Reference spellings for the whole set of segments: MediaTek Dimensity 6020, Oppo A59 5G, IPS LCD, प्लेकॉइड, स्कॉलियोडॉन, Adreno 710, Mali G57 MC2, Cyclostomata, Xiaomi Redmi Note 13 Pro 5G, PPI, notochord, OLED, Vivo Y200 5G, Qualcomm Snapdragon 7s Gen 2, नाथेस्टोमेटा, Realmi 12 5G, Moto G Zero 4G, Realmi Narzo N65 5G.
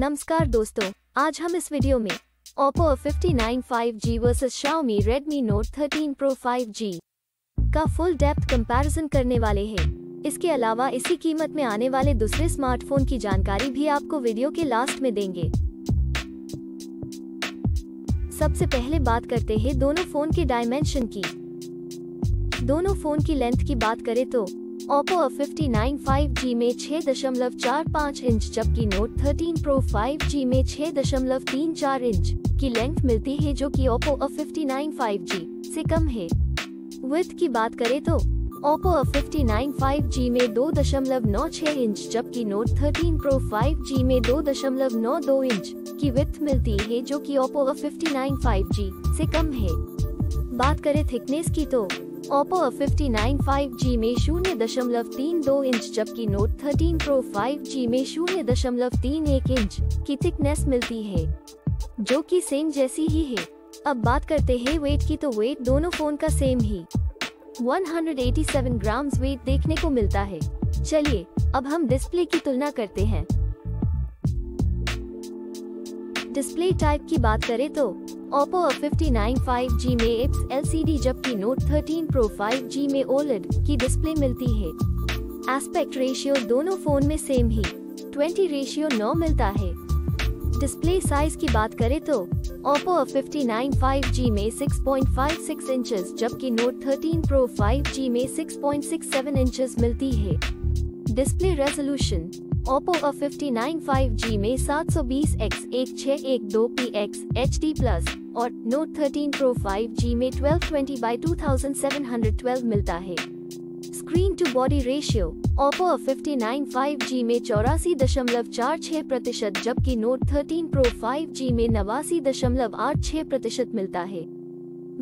नमस्कार दोस्तों, आज हम इस वीडियो में Oppo A59 5G versus Xiaomi Redmi Note 13 Pro 5G का फुल डेप्थ कंपैरिजन करने वाले हैं। इसके अलावा इसी कीमत में आने वाले दूसरे स्मार्टफोन की जानकारी भी आपको वीडियो के लास्ट में देंगे। सबसे पहले बात करते हैं दोनों फोन के डायमेंशन की। दोनों फोन की लेंथ की बात करें तो Oppo A59 5G में 6.45 इंच जबकि Note 13 Pro 5G में 6.34 इंच की लेंथ मिलती है, जो कि Oppo A59 5G से कम है। विड्थ की बात करें तो Oppo A59 5G में 2.96 इंच जबकि Note 13 Pro 5G में 2.92 इंच की विड्थ मिलती है, जो कि Oppo A59 5G से कम है। बात करें थिकनेस की तो Oppo A59 5G में 0.32 इंच जबकि Note 13 Pro 5G में 0.31 इंच की थिकनेस मिलती है, जो कि सेम जैसी ही है। अब बात करते हैं वेट की तो वेट दोनों फोन का सेम ही 187 ग्राम वेट देखने को मिलता है। चलिए अब हम डिस्प्ले की तुलना करते हैं। डिस्प्ले टाइप की बात करें तो Oppo A59 5G में IPS LCD जबकि Note 13 Pro 5G में OLED की डिस्प्ले मिलती है। एस्पेक्ट रेशियो दोनों फोन में सेम ही 20:9 मिलता है। डिस्प्ले साइज की बात करें तो Oppo A59 5G में 6.56 इंचेस जबकि Note 13 Pro 5G में 6.67 इंचेस मिलती है। Display resolution Oppo A59 5G में 720x1612px HD+ और Note 13 Pro 5G में 1220x2712 मिलता है। Screen to body ratio Oppo A59 5G में 84.46% जबकि Note 13 Pro 5G में 89.86% मिलता है।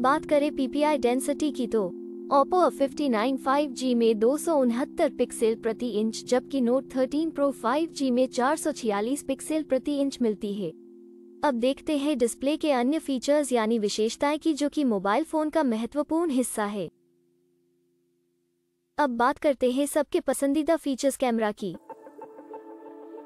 बात करें PPI डेंसिटी की तो Oppo A59 5G में 269 पिक्सल प्रति इंच जबकि Note 13 Pro 5G में 446 पिक्सल प्रति इंच मिलती है। अब देखते हैं डिस्प्ले के अन्य फीचर्स यानी विशेषताएं की, जो कि मोबाइल फोन का महत्वपूर्ण हिस्सा है। अब बात करते हैं सबके पसंदीदा फीचर्स कैमरा की।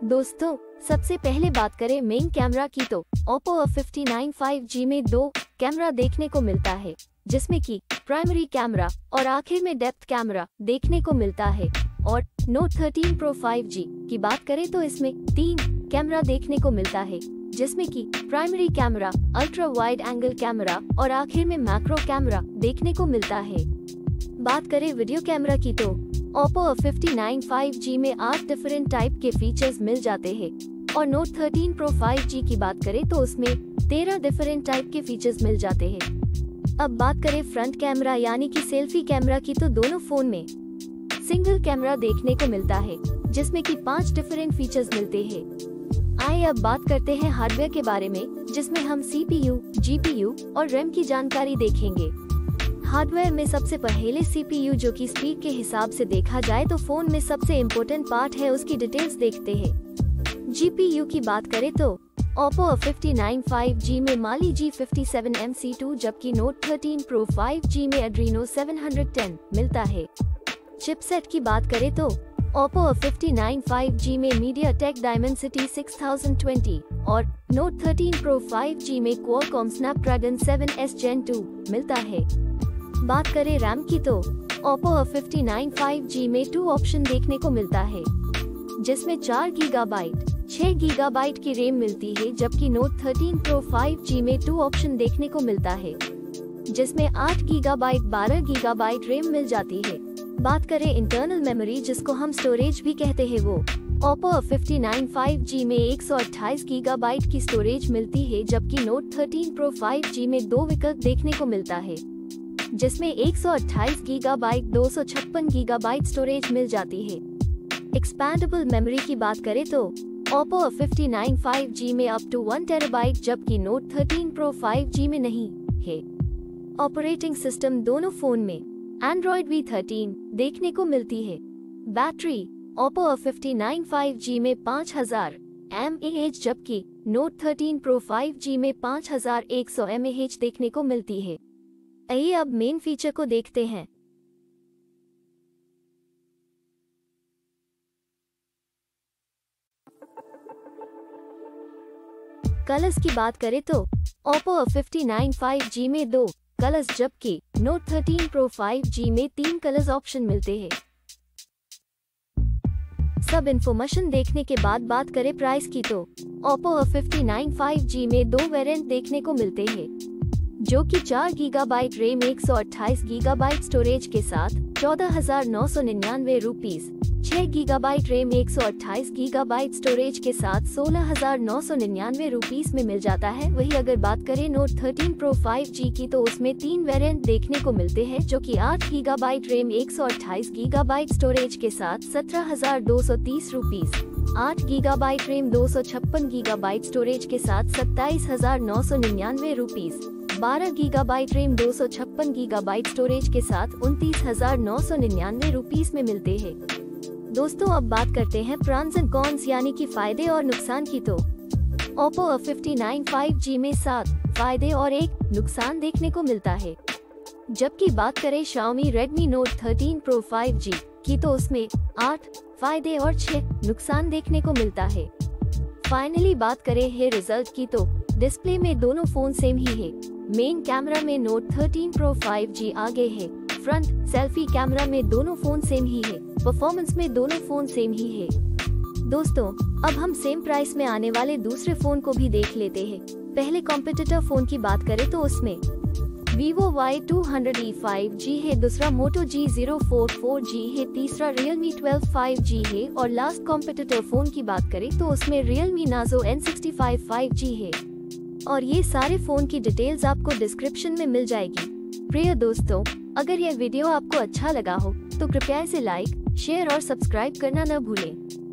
दोस्तों सबसे पहले बात करें मेन कैमरा की तो Oppo A59 5G में 2 कैमरा देखने को मिलता है, जिसमें कि प्राइमरी कैमरा और आखिर में डेप्थ कैमरा देखने को मिलता है। और Note 13 Pro 5G की बात करें तो इसमें 3 कैमरा देखने को मिलता है, जिसमें कि primary camera, ultra wide angle camera और आखिर में मैक्रो कैमरा देखने को मिलता है। बात करें वीडियो कैमरा की तो Oppo A59 5G में 8 डिफरेंट टाइप के फीचर्स मिल जाते हैं और Note 13 Pro 5G की बात करें तो उसमें 13 डिफरेंट टाइप के फीचर्स मिल जाते हैं। अब बात करें फ्रंट कैमरा यानी कि सेल्फी कैमरा की तो दोनों फोन में सिंगल कैमरा देखने को मिलता है, जिसमें कि 5 डिफरेंट फीचर्स मिलते हैं। आइए अब बात करते हैं हार्डवेयर के बारे में, जिसमें हम CPU, GPU और RAM की जानकारी देखेंगे। हार्डवेयर में सबसे पहले CPU, जो कि स्पीड के हिसाब से देखा जाए तो फोन में सबसे इम्पोर्टेंट पार्ट है, उसकी डिटेल्स देखते हैं। GPU की बात करें तो Oppo A59 5G में Mali G57 MC2 जबकि Note 13 Pro 5G में Adreno 710 मिलता है। चिपसेट की बात करें तो Oppo A59 5G में MediaTek Dimensity 6020 और Note 13 Pro 5G में Qualcomm Snapdragon 7s Gen 2 मिलता है। बात करें RAM की तो Oppo A59 5G में 2 ऑप्शन देखने को मिलता है, जिसमें 4 GB 6 GB की रैम मिलती है जबकि Note 13 Pro 5G में 2 ऑप्शन देखने को मिलता है, जिसमें 8 GB 12 GB रैम मिल जाती है। बात करें इंटरनल मेमोरी, जिसको हम स्टोरेज भी कहते हैं, वो Oppo A59 5G में 128 GB की स्टोरेज मिलती है जबकि Note 13 Pro 5G में 2 विकल्प देखने को मिलता है, जिसमें 128 GB 256 GB स्टोरेज मिल जाती है। एक्सपैंडेबल मेमोरी की बात करें तो Oppo A59 5G में अप टू 1 TB जबकि Note 13 Pro 5G में नहीं है। ऑपरेटिंग सिस्टम दोनों फोन में Android V13 देखने को मिलती है। बैटरी Oppo A59 5G में 5000 mAh जबकि Note 13 Pro 5G में 5100 mAh देखने को मिलती है। आइए अब मेन फीचर को देखते हैं। कलर्स की बात करें तो Oppo A59 5G में 2 कलर्स जबकि Note 13 Pro 5G में 3 कलर्स ऑप्शन मिलते हैं। सब इन्फॉर्मेशन देखने के बाद बात करें प्राइस की तो Oppo A59 5G में 2 वेरिएंट देखने को मिलते हैं जो कि 4 GB रैम 128 GB स्टोरेज के साथ 14,999 rupees, 6 GB RAM 128 GB storage के साथ 16,999 रुपीज में मिल जाता है। वही अगर बात करें Note 13 Pro 5G की तो उसमें 3 वेरिएंट देखने को मिलते हैं जो कि 8 GB रैम 128 GB स्टोरेज के साथ 17,230 rupees, 8 GB RAM 256 GB storage के साथ 27,999 rupees, 12 GB RAM 256 GB storage के साथ 29,999 रुपीज में मिलते हैं। दोस्तों अब बात करते हैं प्रॉन्स एंड कॉन्स यानी कि फायदे और नुकसान की तो Oppo A59 5G में 7 फायदे और 1 नुकसान देखने को मिलता है, जबकि बात करें Xiaomi Redmi Note 13 Pro 5G की तो उसमें 8 फायदे और 6 नुकसान देखने को मिलता है। फाइनली बात करें है रिजल्ट की तो डिस्प्ले में दोनों फोन सेम ही है। मेन कैमरा में Note 13 Pro 5G आगे है, फ्रंट सेल्फी कैमरा में दोनों फोन सेम ही है, परफॉर्मेंस में दोनों फोन सेम ही है। दोस्तों अब हम सेम प्राइस में आने वाले दूसरे फोन को भी देख लेते हैं। पहले कॉम्पिटिटर फोन की बात करें तो उसमें Vivo Y200 5G है, दूसरा Moto G Zero 4G है, तीसरा Realmi 12 5G है और लास्ट कॉम्पिटिटर फोन की बात करें तो उसमें Realmi Narzo N65 5G है। और ये सारे फोन की डिटेल्स आपको डिस्क्रिप्शन में मिल जाएगी। प्रिय दोस्तों अगर यह वीडियो आपको अच्छा लगा हो तो कृपया इसे लाइक, शेयर और सब्सक्राइब करना न भूलें।